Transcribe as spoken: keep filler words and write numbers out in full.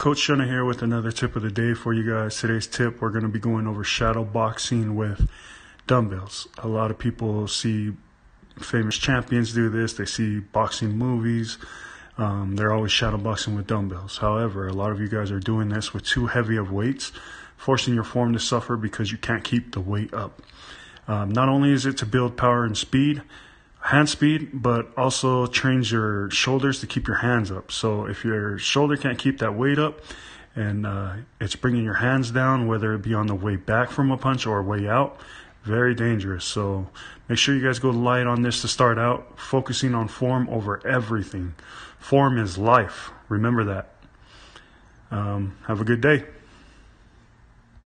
Coach Shona here with another tip of the day for you guys. Today's tip, we're going to be going over shadow boxing with dumbbells. A lot of people see famous champions do this. They see boxing movies. Um, they're always shadow boxing with dumbbells. However, a lot of you guys are doing this with too heavy of weights, forcing your form to suffer because you can't keep the weight up. Um, not only is it to build power and speed, hand speed, but also trains your shoulders to keep your hands up. So if your shoulder can't keep that weight up and uh, it's bringing your hands down, whether it be on the way back from a punch or way out, very dangerous. So make sure you guys go light on this to start out, focusing on form over everything. Form is life. Remember that. Um, have a good day.